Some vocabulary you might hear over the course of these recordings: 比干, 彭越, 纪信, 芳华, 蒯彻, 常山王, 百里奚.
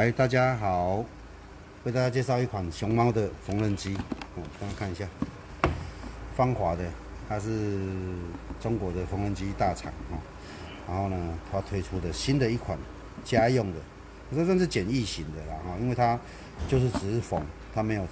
嗨，大家好，为大家介绍一款熊猫的缝纫机。大家看一下，芳华的，它是中国的缝纫机大厂哦。然后呢，它推出的新的一款家用的，这算是简易型的啦哈，因为它就是只是缝，它没有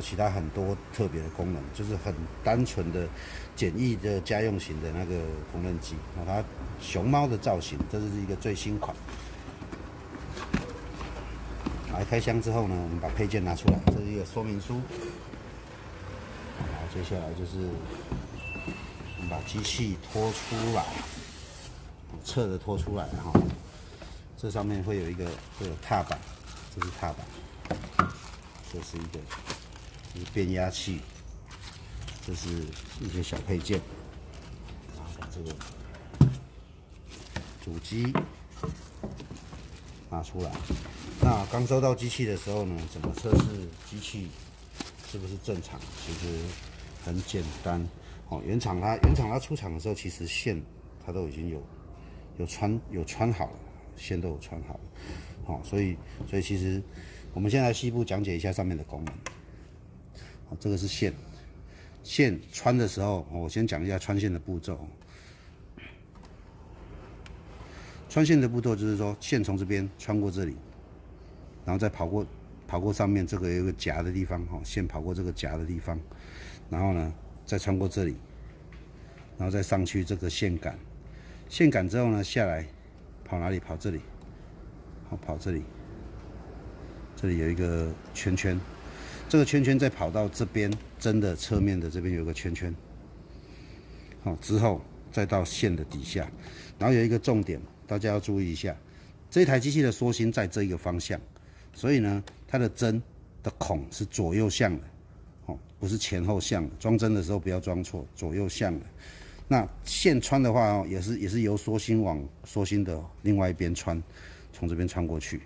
其他很多特别的功能，就是很单纯的简易的家用型的那个缝纫机。然后它熊猫的造型，这是一个最新款。 来开箱之后呢，我们把配件拿出来，这是一个说明书。好，接下来就是我们把机器拖出来，侧着拖出来哈。这上面会有踏板，这是踏板，这是一个这是变压器，这是一些小配件。然后把这个主机拿出来。 那刚收到机器的时候呢，怎么测试机器是不是正常？其实很简单哦。原厂它出厂的时候，其实线它都已经有穿好了，线都有穿好了。好，所以其实我们先来细部讲解一下上面的功能。好，这个是线，线穿的时候，我先讲一下穿线的步骤。穿线的步骤就是说，线从这边穿过这里。 然后再跑过上面这个有一个夹的地方哈，线跑过这个夹的地方，然后呢再穿过这里，然后再上去这个线杆，线杆之后呢下来跑哪里？跑这里，好跑这里，这里有一个圈圈，这个圈圈再跑到这边针的侧面的这边有个圈圈，好之后再到线的底下，然后有一个重点大家要注意一下，这台机器的梭心在这一个方向。 所以呢，它的针的孔是左右向的，哦，不是前后向的。装针的时候不要装错，左右向的。那线穿的话哦，也是由梭心往梭心的另外一边穿，从这边穿过去。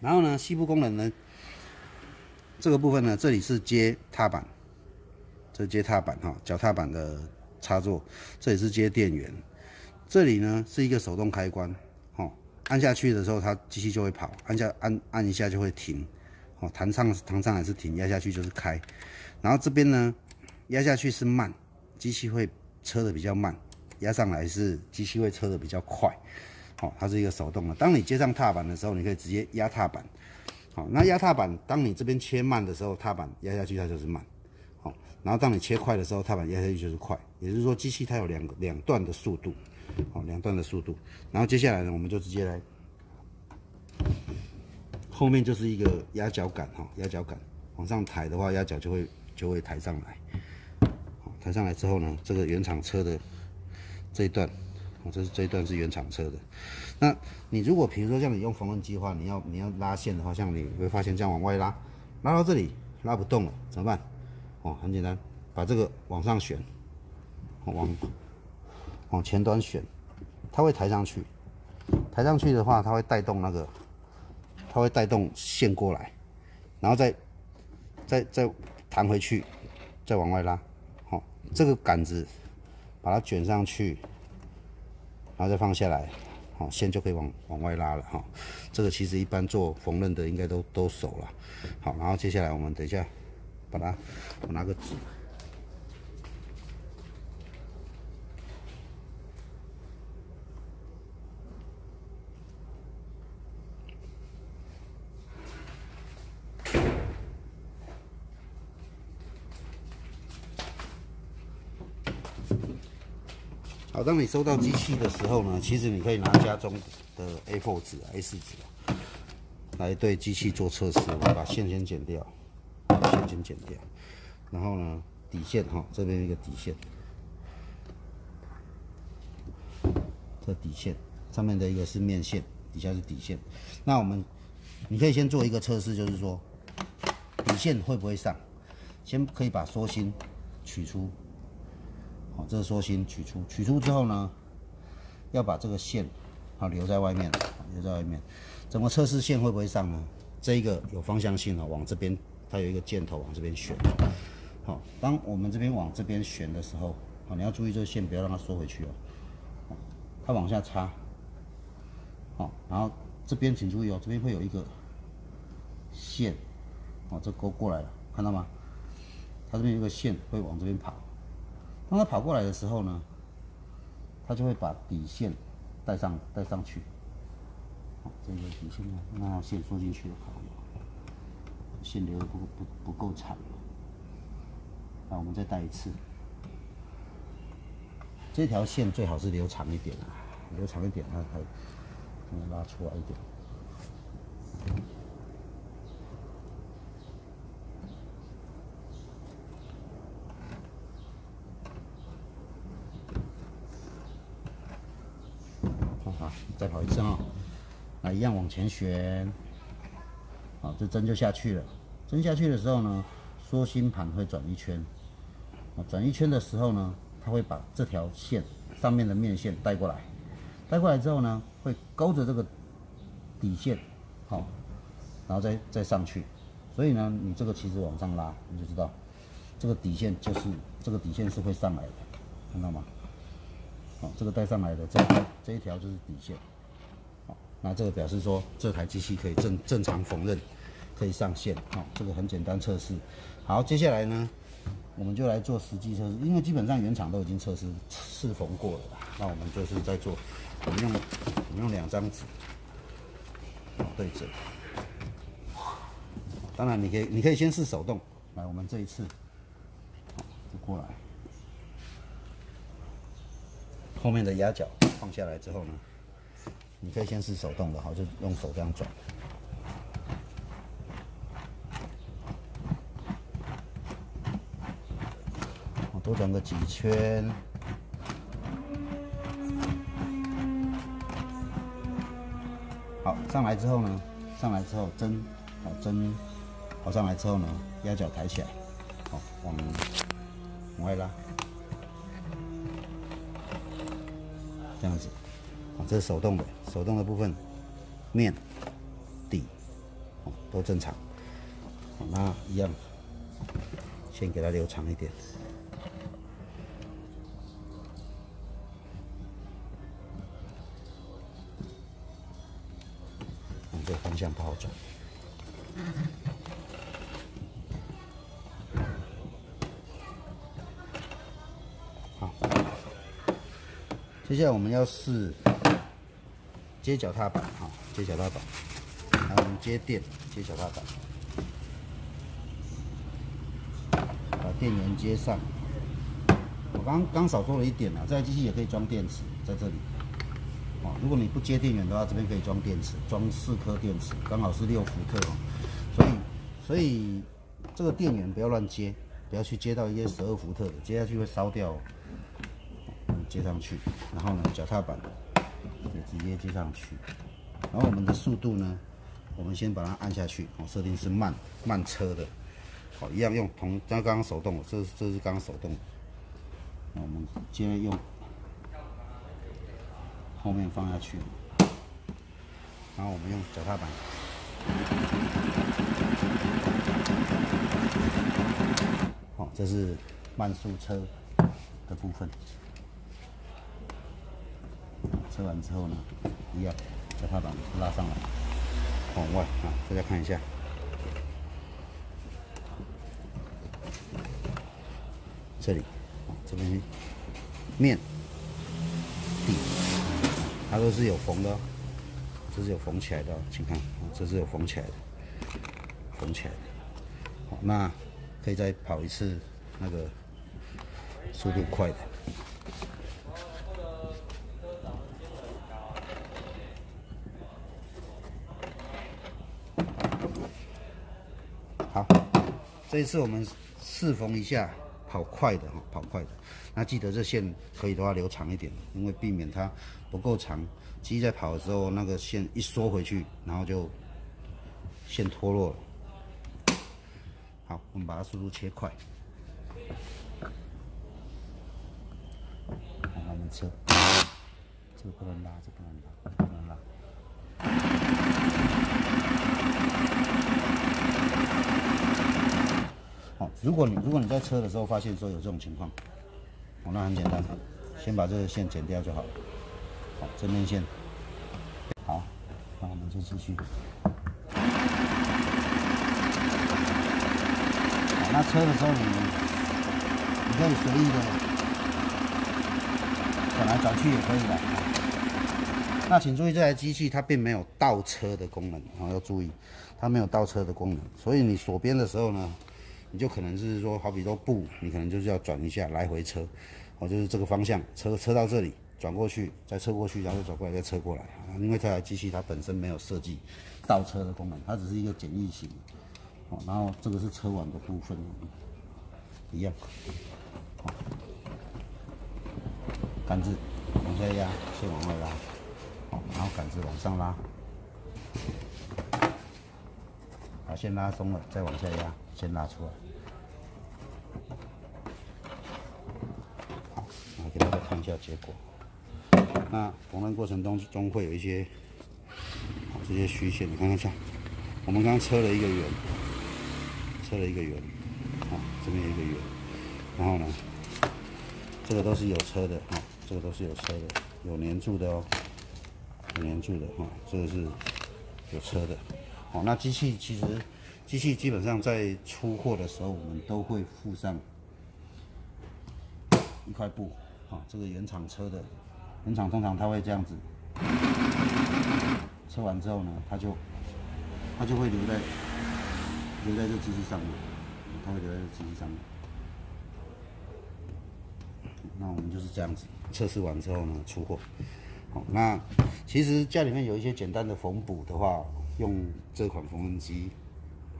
然后呢，细部功能呢，这个部分呢，这里是接踏板，这是接踏板哈，脚踏板的插座，这里是接电源，这里呢是一个手动开关。 按下去的时候，它机器就会跑，按一下就会停，哦，弹上来是停，压下去就是开。然后这边呢，压下去是慢，机器会车的比较慢；压上来是机器会车的比较快。哦，它是一个手动的。当你接上踏板的时候，你可以直接压踏板。好，那压踏板，当你这边切慢的时候，踏板压下去它就是慢。好，然后当你切快的时候，踏板压下去就是快。也就是说，机器它有两段的速度。 好，两段的速度，然后接下来呢，我们就直接来，后面就是一个压脚杆哈，压脚杆往上抬的话，压脚就会抬上来。好，抬上来之后呢，这个原厂车的这一段，哦，这一段是原厂车的。那你如果比如说像你用缝纫机的话，你要拉线的话，像你会发现这样往外拉，拉到这里拉不动了，怎么办？哦，很简单，把这个往上旋，往前端旋，它会抬上去，抬上去的话，它会带动那个，它会带动线过来，然后再弹回去，再往外拉，好、哦，这个杆子把它卷上去，然后再放下来，好、哦，线就可以往外拉了哈、哦。这个其实一般做缝纫的应该都熟了，好，然后接下来我们等一下把它，我拿个纸。 好，当你收到机器的时候呢，其实你可以拿家中的 A4 纸、A4 纸来对机器做测试。我把线先剪掉，然后呢，底线哈，这边一个底线，这底线上面的一个是面线，底下是底线。那你可以先做一个测试，就是说底线会不会上，先可以把梭心取出。 好，这是梭心取出，取出之后呢，要把这个线啊留在外面，留在外面。怎么测试线会不会上呢？这一个有方向性啊，往这边它有一个箭头往这边旋。好，当我们这边往这边旋的时候，好，你要注意这个线不要让它缩回去哦，它往下插，哦，然后这边请注意哦，这边会有一个线，哦，这勾过来了，看到吗？它这边有个线会往这边跑，当它跑过来的时候呢，它就会把底线带上去，哦，这个底线呢，那线缩进去了，线留的不够长了，那我们再带一次。 这条线最好是留长一点啊，留长一点，它才能拉出来一点。好，再跑一次啊、哦！来，一样往前旋。好，这针就下去了。针下去的时候呢，缩心盘会转一圈。啊，转一圈的时候呢。 它会把这条线上面的面线带过来，带过来之后呢，会勾着这个底线，好、哦，然后再上去。所以呢，你这个旗子往上拉，你就知道这个底线就是这个底线是会上来的，看到吗？好、哦，这个带上来的这一条就是底线。好、哦，那这个表示说这台机器可以正常缝纫，可以上线。好、哦，这个很简单测试。好，接下来呢？ 我们就来做实际测试，因为基本上原厂都已经测试试缝过了啦。那我们就是在做，我们用2张纸，对准。当然你可以先试手动，来我们这一次，就过来，后面的压脚放下来之后呢，你可以先试手动的，好就用手这样转。 多转个几圈，好，上来之后呢，上来之后针，好针，好上来之后呢，压脚抬起来，好往外拉，这样子，好，这是手动的，手动的部分，面、底，哦都正常，好那一样，先给它留长一点。 这个方向不好转，好。接下来我们要试接脚踏板，哈，接脚踏板，然后我们接电，接脚踏板，把电源接上。我刚少做了一点啊，这台机器也可以装电池，在这里。 如果你不接电源的话，这边可以装电池，装4颗电池，刚好是6伏特哦。所以这个电源不要乱接，不要去接到一些12伏特的，接下去会烧掉哦。接上去，然后呢，脚踏板也直接接上去。然后我们的速度呢，我们先把它按下去，哦，设定是慢车的。好，一样用刚刚手动，这是刚刚手动。那我们接着用。 后面放下去，然后我们用脚踏板，好，这是慢速车的部分。车完之后呢，一样脚踏板拉上来，往外啊，大家看一下，这里，这边面底。 它都是有缝的、哦，这是有缝起来的、哦，请看，这是有缝起来的，缝起来的。好，那可以再跑一次，那个速度快的。好，这一次我们试缝一下，跑快的哈，跑快的。 那记得这线可以的话留长一点，因为避免它不够长，机在跑的时候那个线一缩回去，然后就线脱落了。好，我们把它速度切快，慢慢车，这个不能拉，这个不能拉，这个不能拉。好，如果你在车的时候发现说有这种情况。 哦、那很简单，先把这个线剪掉就好了。好，这面线好，那我们就继续。好，那吹的时候你可以随意的转来转去也可以的。那请注意，这台机器它并没有倒车的功能，好，要注意，它没有倒车的功能，所以你锁边的时候呢，你就可能是说，好比说不，你可能就是要转一下来回车，哦，就是这个方向，车到这里。 转过去，再车过去，然后转过来，再车过来。因为这台机器它本身没有设计倒车的功能，它只是一个简易型。哦，然后这个是车网的部分，一样。好，杆子往下压，先往外拉。好，然后杆子往上拉。好，先拉松了，再往下压，先拉出来。好，我给大家看一下结果。 那缝纫过程中会有一些这些虚线，你看看，我们刚刚车了一个圆，车了一个圆，啊，这边有一个圆，然后呢，这个都是有车的啊，这个都是有车的，有粘住的哦，有粘住的哈，这个是有车的。好，那机器其实机器基本上在出货的时候，我们都会附上一块布，啊，这个原厂车的。 原厂通常它会这样子，车完之后呢，它就会留在这机器上面，它会留在这机器上面。那我们就是这样子测试完之后呢，出货。好，那其实家里面有一些简单的缝补的话，用这款缝纫机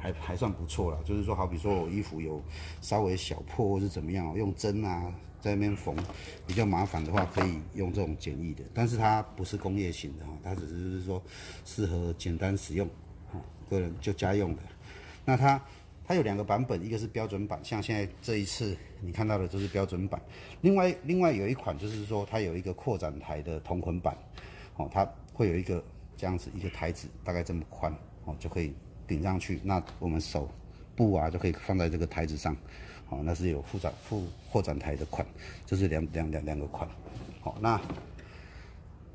还算不错啦。就是说，好比说我衣服有稍微小破或是怎么样，用针啊。 在那边缝比较麻烦的话，可以用这种简易的，但是它不是工业型的哈，它只是说适合简单使用，个人就家用的。那它有两个版本，一个是标准版，像现在这一次你看到的就是标准版。另外有一款就是说它有一个扩展台的同捆版，哦，它会有一个这样子一个台子，大概这么宽哦，就可以顶上去。那我们手布啊就可以放在这个台子上。 好、哦，那是有扩展台的款，这是两个款。好、哦，那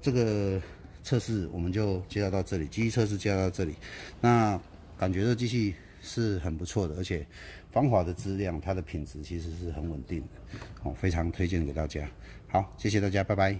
这个测试我们就介绍到这里，机器测试介绍到这里。那感觉这机器是很不错的，而且防滑的质量，它的品质其实是很稳定的。好、哦，非常推荐给大家。好，谢谢大家，拜拜。